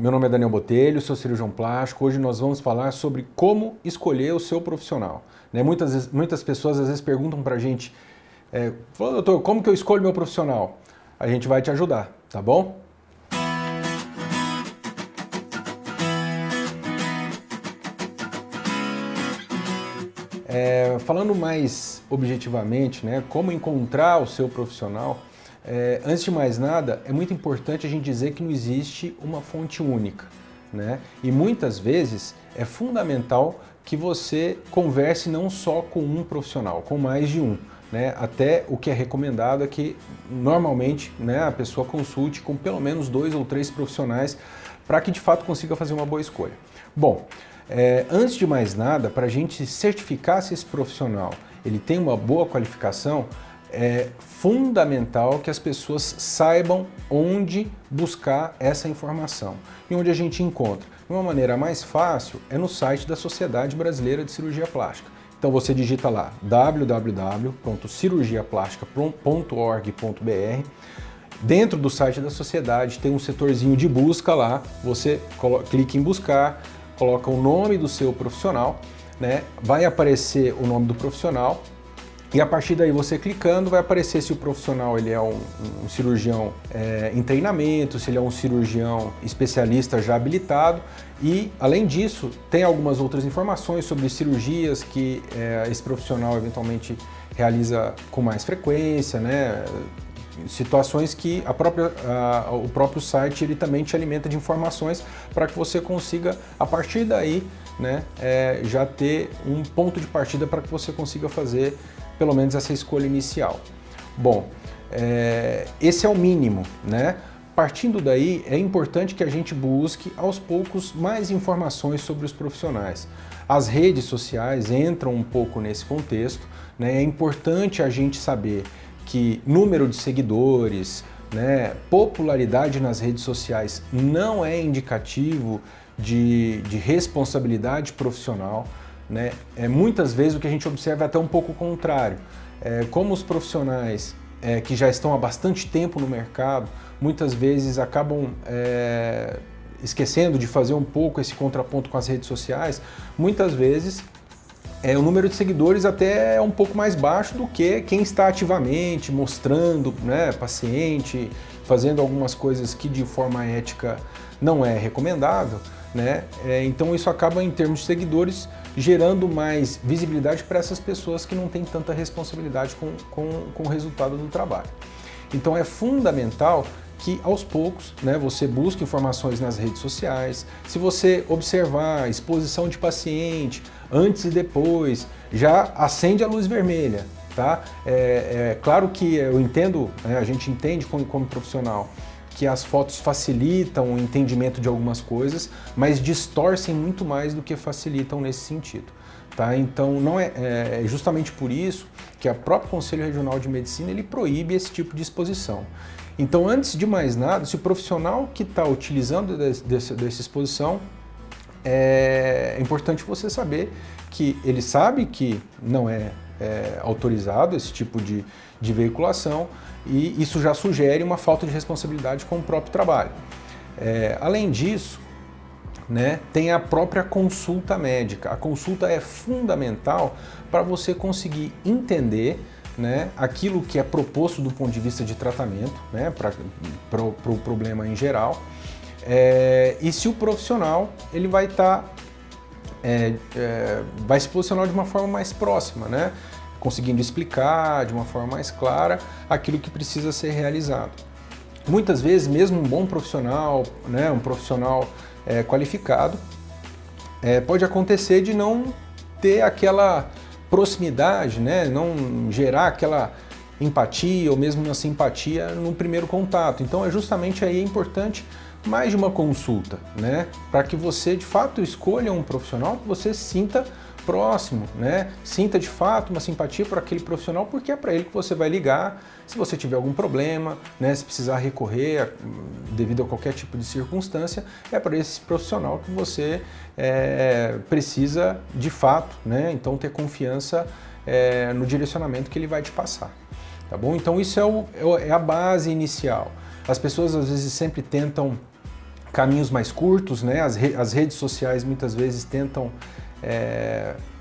Meu nome é Daniel Botelho, sou cirurgião plástico. Hoje nós vamos falar sobre como escolher o seu profissional. Né? Muitas pessoas às vezes perguntam pra gente, doutor, como que eu escolho meu profissional? A gente vai te ajudar, tá bom? Falando mais objetivamente, né, como encontrar o seu profissional, antes de mais nada, é muito importante a gente dizer que não existe uma fonte única, né? E muitas vezes é fundamental que você converse não só com um profissional, com mais de um, né? Até o que é recomendado é que normalmente, né, a pessoa consulte com pelo menos 2 ou 3 profissionais para que de fato consiga fazer uma boa escolha. Bom, antes de mais nada, para a gente certificar se esse profissional ele tem uma boa qualificação, é fundamental que as pessoas saibam onde buscar essa informação. E onde a gente encontra? De uma maneira mais fácil é no site da Sociedade Brasileira de Cirurgia Plástica. Então você digita lá www.cirurgiaplastica.org.br. Dentro do site da Sociedade tem um setorzinho de busca lá, você clica em buscar, coloca o nome do seu profissional, né? Vai aparecer o nome do profissional e a partir daí você clicando vai aparecer se o profissional ele é um cirurgião em treinamento, se ele é um cirurgião especialista já habilitado e além disso tem algumas outras informações sobre cirurgias que esse profissional eventualmente realiza com mais frequência, né? Situações que o próprio site ele também te alimenta de informações para que você consiga, a partir daí, né, já ter um ponto de partida para que você consiga fazer pelo menos essa escolha inicial. Bom, esse é o mínimo, né? Partindo daí, é importante que a gente busque aos poucos mais informações sobre os profissionais. As redes sociais entram um pouco nesse contexto, né? É importante a gente saber que número de seguidores, né, popularidade nas redes sociais não é indicativo de responsabilidade profissional, né? Muitas vezes o que a gente observa é até um pouco o contrário. Como os profissionais que já estão há bastante tempo no mercado, muitas vezes acabam esquecendo de fazer um pouco esse contraponto com as redes sociais, muitas vezes o número de seguidores até é um pouco mais baixo do que quem está ativamente mostrando, né, paciente, fazendo algumas coisas que de forma ética não é recomendável, né? Então isso acaba em termos de seguidores gerando mais visibilidade para essas pessoas que não têm tanta responsabilidade com o resultado do trabalho. Então é fundamental que aos poucos, né, você busca informações nas redes sociais, se você observar exposição de paciente, antes e depois, já acende a luz vermelha, tá? Claro que eu entendo, né, a gente entende como profissional, que as fotos facilitam o entendimento de algumas coisas, mas distorcem muito mais do que facilitam nesse sentido. Tá? Então, não é justamente por isso que o próprio Conselho Regional de Medicina ele proíbe esse tipo de exposição. Então, antes de mais nada, se o profissional que está utilizando dessa exposição, é importante você saber que ele sabe que não é autorizado esse tipo de veiculação e isso já sugere uma falta de responsabilidade com o próprio trabalho. Além disso, né, tem a própria consulta médica. A consulta é fundamental para você conseguir entender, né, aquilo que é proposto do ponto de vista de tratamento, né, para o problema em geral. E se o profissional ele vai vai se posicionar de uma forma mais próxima, né? Conseguindo explicar de uma forma mais clara aquilo que precisa ser realizado. Muitas vezes, mesmo um bom profissional, né, um profissional qualificado, pode acontecer de não ter aquela proximidade, né, não gerar aquela empatia ou mesmo uma simpatia no primeiro contato. Então é justamente aí importante mais de uma consulta, né? Para que você de fato escolha um profissional que você sinta próximo, né? Sinta de fato uma simpatia por aquele profissional, porque é para ele que você vai ligar se você tiver algum problema, né? Se precisar recorrer devido a qualquer tipo de circunstância, é para esse profissional que você precisa de fato, né? Então ter confiança no direcionamento que ele vai te passar. Tá bom? Então isso é a base inicial. As pessoas às vezes sempre tentam caminhos mais curtos, né? As redes sociais muitas vezes tentam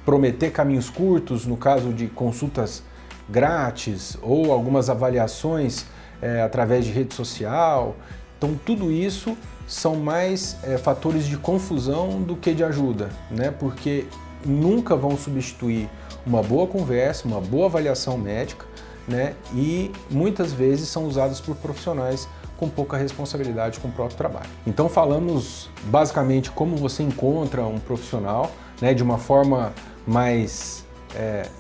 prometer caminhos curtos, no caso de consultas grátis ou algumas avaliações através de rede social. Então tudo isso são mais fatores de confusão do que de ajuda, né? Porque nunca vão substituir uma boa conversa, uma boa avaliação médica, né? E muitas vezes são usados por profissionais com pouca responsabilidade com o próprio trabalho. Então falamos basicamente como você encontra um profissional, né, de uma forma mais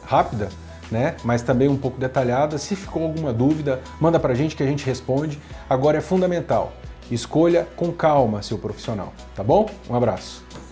rápida, né, mas também um pouco detalhada. Se ficou alguma dúvida, manda pra gente que a gente responde. Agora é fundamental, escolha com calma seu profissional, tá bom? Um abraço.